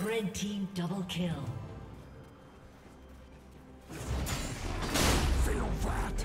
Red team double kill. Feel that.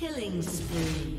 Killing spree.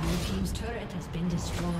Blue team's turret has been destroyed.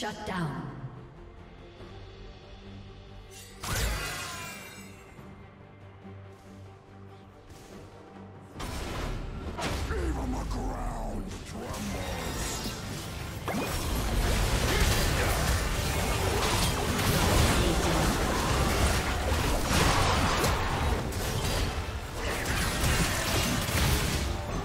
Shut down. Team's turret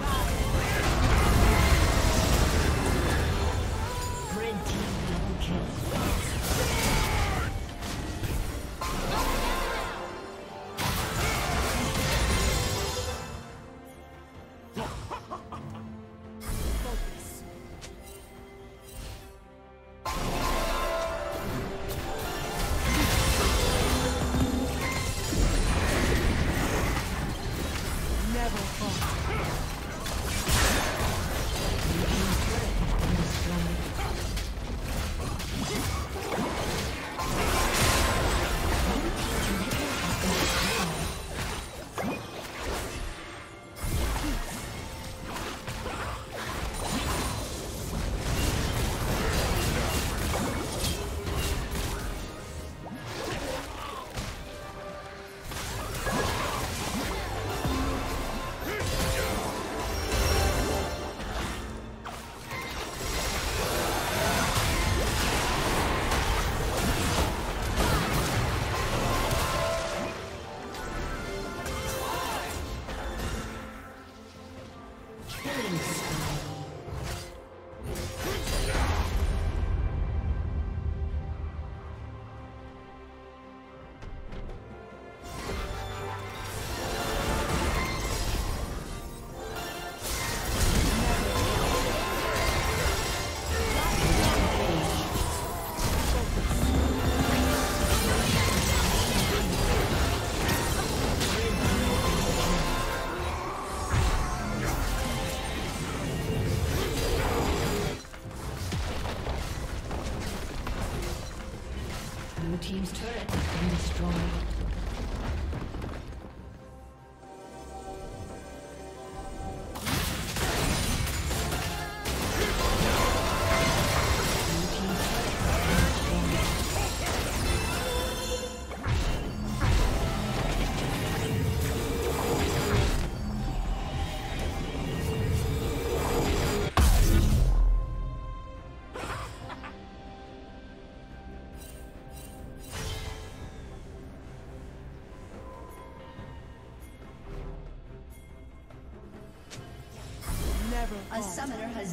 has been destroyed. A summoner has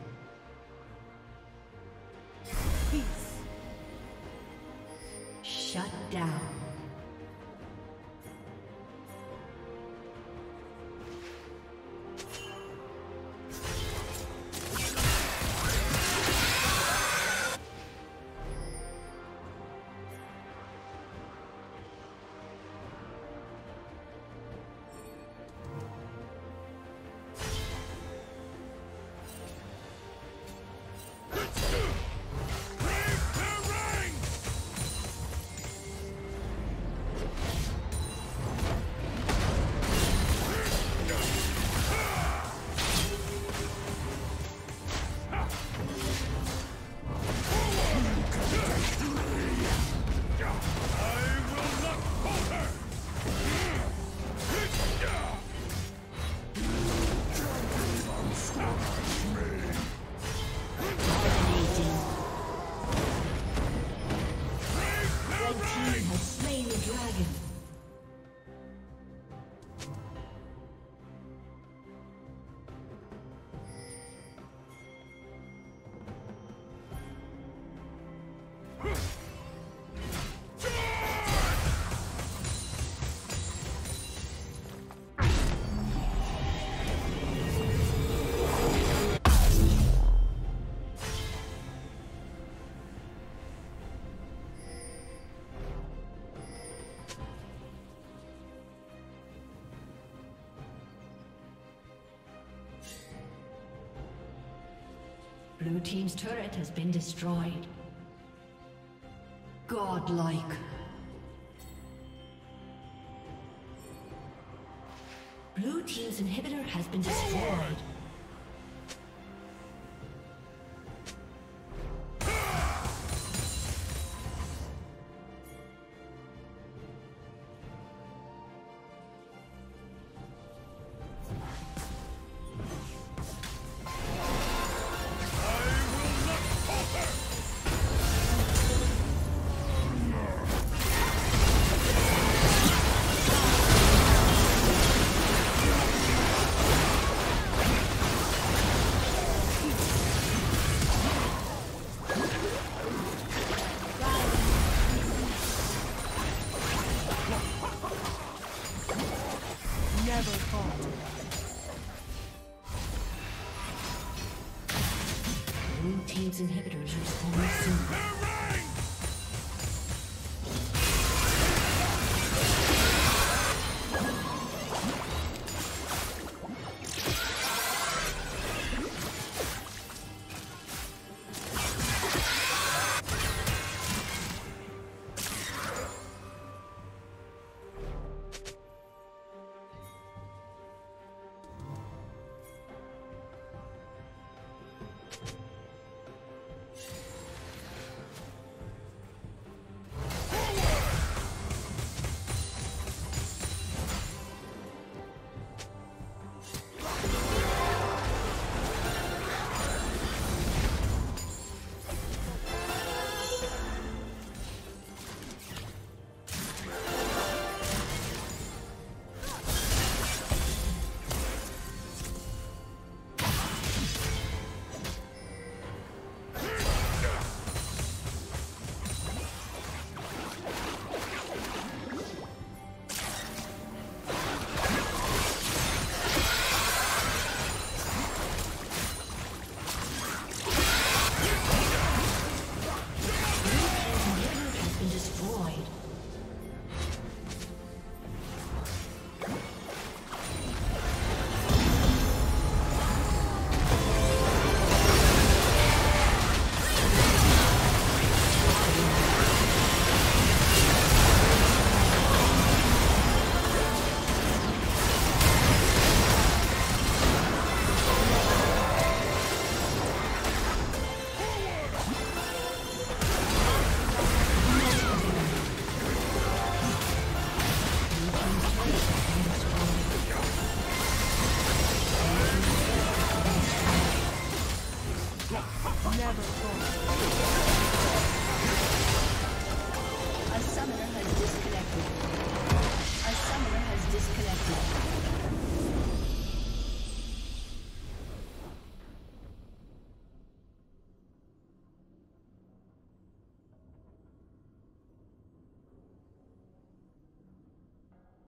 Peace. Shut down. Blue team's turret has been destroyed. Godlike. Blue team's inhibitor has been destroyed. Double fall. Blue team's inhibitors respond soon. A summoner has disconnected.